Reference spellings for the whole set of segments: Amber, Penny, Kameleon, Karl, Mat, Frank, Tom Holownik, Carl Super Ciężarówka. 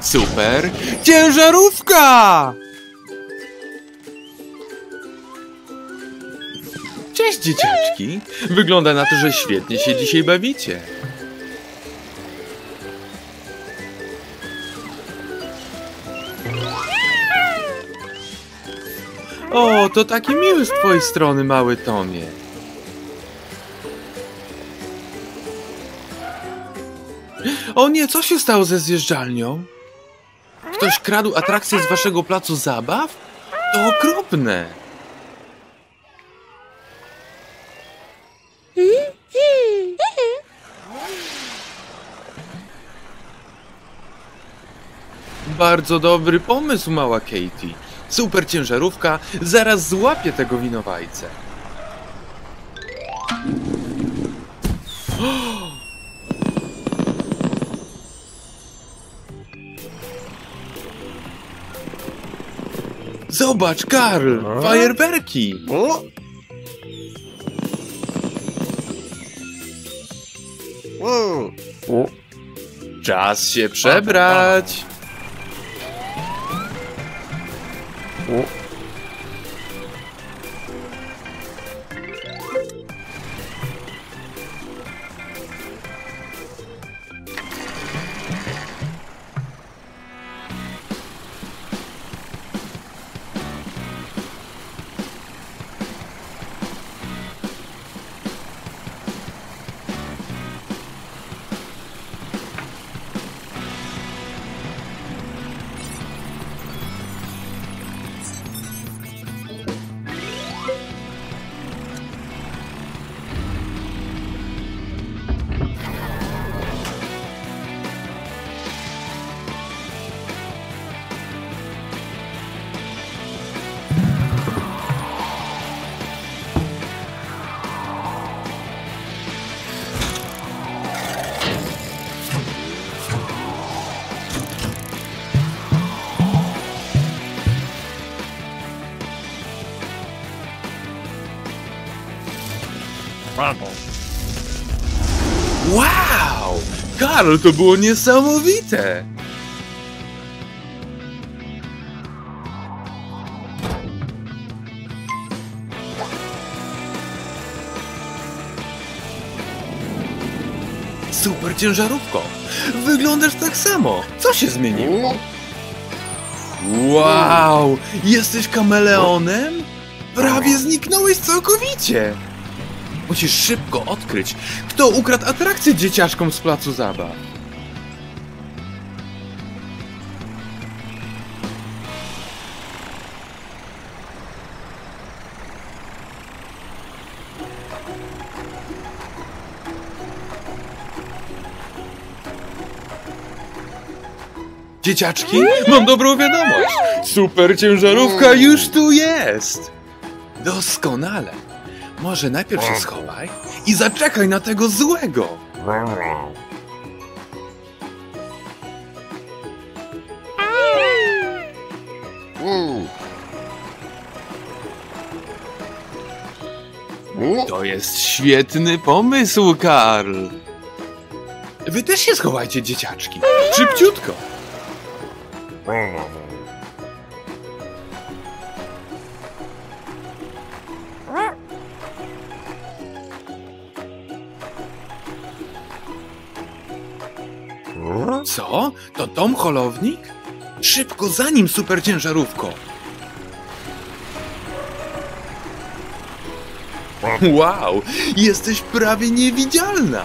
Super Ciężarówka! Cześć, dzieciaczki! Wygląda na to, że świetnie się dzisiaj bawicie. O, to takie miłe z twojej strony, mały Tomie. O nie, co się stało ze zjeżdżalnią? Ktoś kradł atrakcję z waszego placu zabaw? To okropne. Bardzo dobry pomysł, mała Katie. Super ciężarówka zaraz złapie tego winowajcę. Zobacz, Karl! Fajerwerki! Czas się przebrać! Wow! Karl, to było niesamowite! Super ciężarówko! Wyglądasz tak samo! Co się zmieniło? Wow! Jesteś kameleonem? Prawie zniknąłeś całkowicie! Musisz szybko odkryć, kto ukradł atrakcję dzieciaczkom z placu zabaw. Dzieciaczki, mam dobrą wiadomość. Super ciężarówka już tu jest. Doskonale. Może najpierw się schowaj i zaczekaj na tego złego! To jest świetny pomysł, Karl! Wy też się schowajcie, dzieciaczki! Szybciutko! Co? To Tom Holownik? Szybko za nim, super ciężarówko! Wow! Jesteś prawie niewidzialna!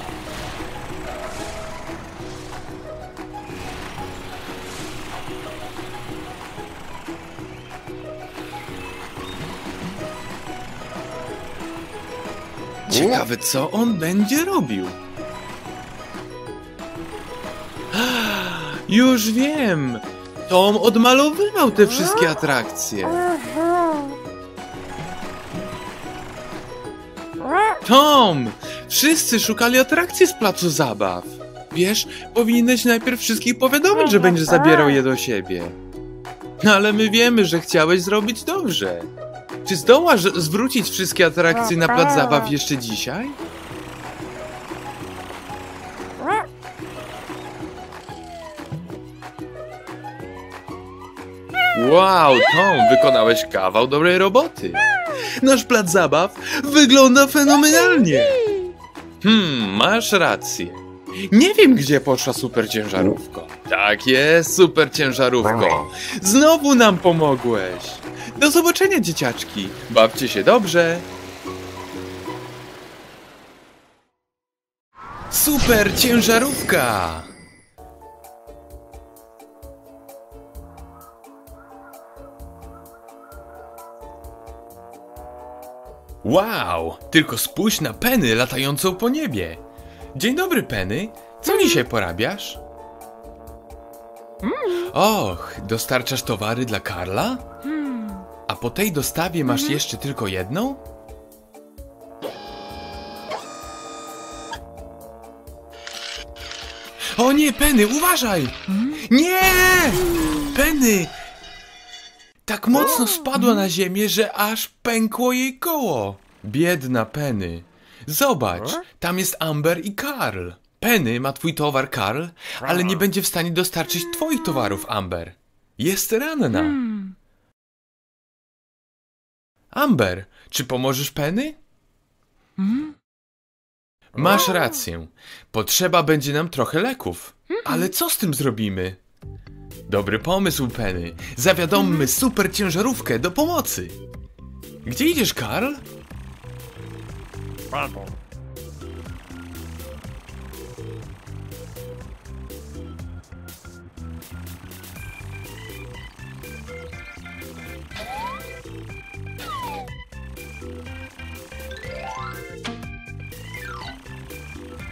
Ciekawe, co on będzie robił? Już wiem! Tom odmalowywał te wszystkie atrakcje! Tom! Wszyscy szukali atrakcji z placu zabaw! Wiesz, powinieneś najpierw wszystkich powiadomić, że będziesz zabierał je do siebie. Ale my wiemy, że chciałeś zrobić dobrze. Czy zdołasz zwrócić wszystkie atrakcje na plac zabaw jeszcze dzisiaj? Wow, Tom, wykonałeś kawał dobrej roboty. Nasz plac zabaw wygląda fenomenalnie. Masz rację. Nie wiem, gdzie poszła super ciężarówko. Tak jest, super ciężarówko. Znowu nam pomogłeś. Do zobaczenia, dzieciaczki. Bawcie się dobrze. Super ciężarówka. Wow, tylko spójrz na Penny latającą po niebie. Dzień dobry, Penny. Co dzisiaj porabiasz? Och, dostarczasz towary dla Karla? A po tej dostawie masz jeszcze tylko jedną? O nie, Penny, uważaj! Nie! Penny! Tak mocno spadła na ziemię, że aż pękło jej koło. Biedna Penny. Zobacz, tam jest Amber i Karl. Penny ma twój towar, Karl, ale nie będzie w stanie dostarczyć twoich towarów, Amber. Jest ranna. Amber, czy pomożesz Penny? Masz rację. Potrzeba będzie nam trochę leków. Ale co z tym zrobimy? Dobry pomysł, Penny. Zawiadommy super ciężarówkę do pomocy. Gdzie idziesz, Karl?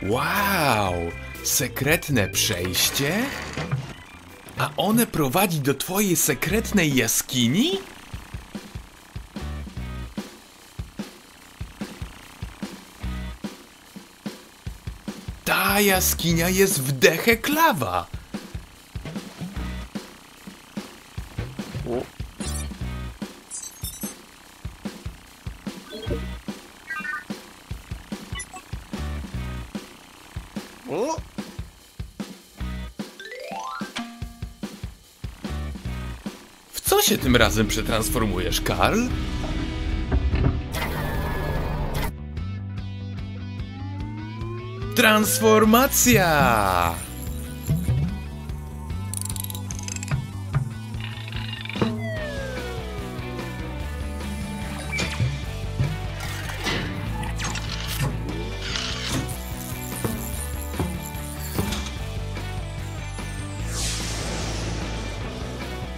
Wow! Sekretne przejście? A one prowadzi do twojej sekretnej jaskini? Ta jaskinia jest w dechę klawa. W co się tym razem przetransformujesz, Karl? Transformacja!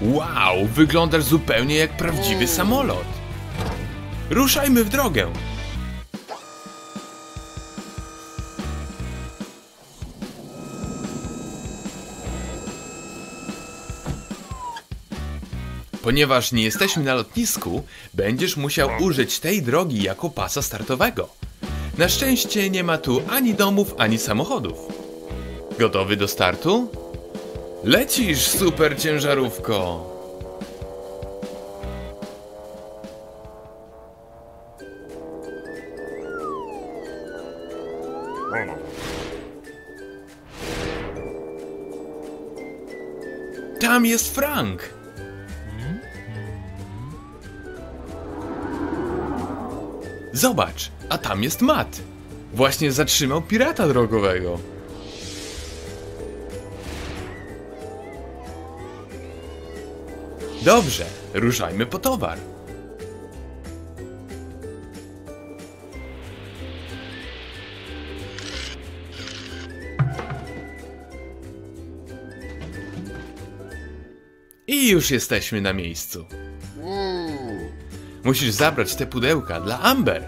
Wow, wyglądasz zupełnie jak prawdziwy samolot. Ruszajmy w drogę. Ponieważ nie jesteśmy na lotnisku, będziesz musiał użyć tej drogi jako pasa startowego. Na szczęście nie ma tu ani domów, ani samochodów. Gotowy do startu? Lecisz, super ciężarówko! Tam jest Frank! Zobacz, a tam jest Mat. Właśnie zatrzymał pirata drogowego. Dobrze, ruszajmy po towar. I już jesteśmy na miejscu. Musisz zabrać te pudełka dla Amber.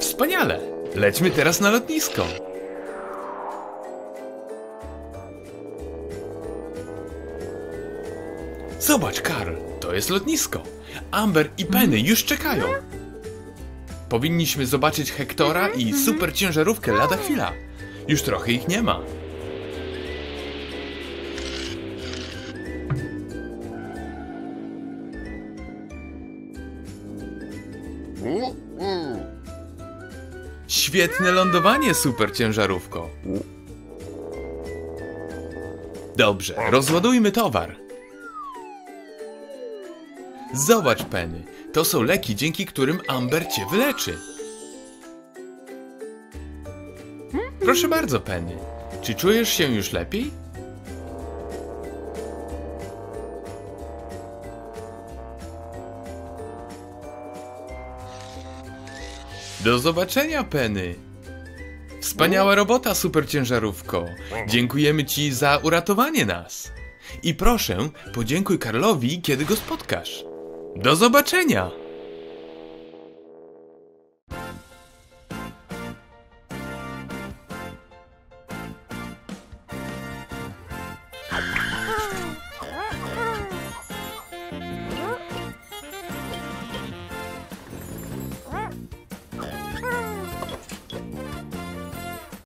Wspaniale! Lećmy teraz na lotnisko. Zobacz, Karl, to jest lotnisko. Amber i Penny już czekają. Powinniśmy zobaczyć Hektora i super ciężarówkę lada chwila. Już trochę ich nie ma. Świetne lądowanie, super ciężarówko. Dobrze, rozładujmy towar. Zobacz, Penny. To są leki, dzięki którym Amber cię wyleczy. Proszę bardzo, Penny. Czy czujesz się już lepiej? Do zobaczenia, Penny! Wspaniała robota, super ciężarówko! Dziękujemy ci za uratowanie nas! I proszę, podziękuj Karlowi, kiedy go spotkasz! Do zobaczenia!